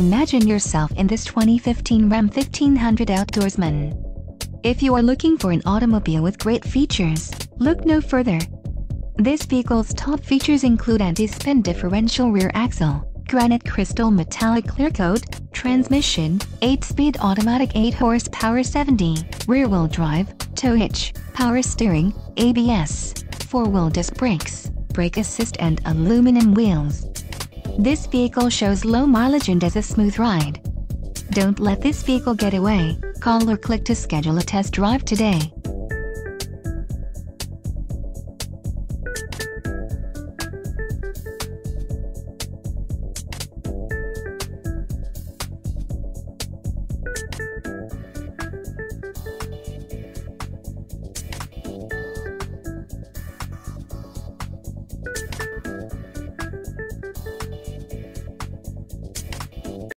Imagine yourself in this 2015 Ram 1500 Outdoorsman. If you are looking for an automobile with great features, look no further. This vehicle's top features include anti-spin differential rear axle, granite crystal metallic clear coat, transmission, 8-speed automatic 8 horsepower 70, rear-wheel drive, tow hitch, power steering, ABS, 4-wheel disc brakes, brake assist and aluminum wheels. This vehicle shows low mileage and has a smooth ride. Don't let this vehicle get away. Call or click to schedule a test drive today.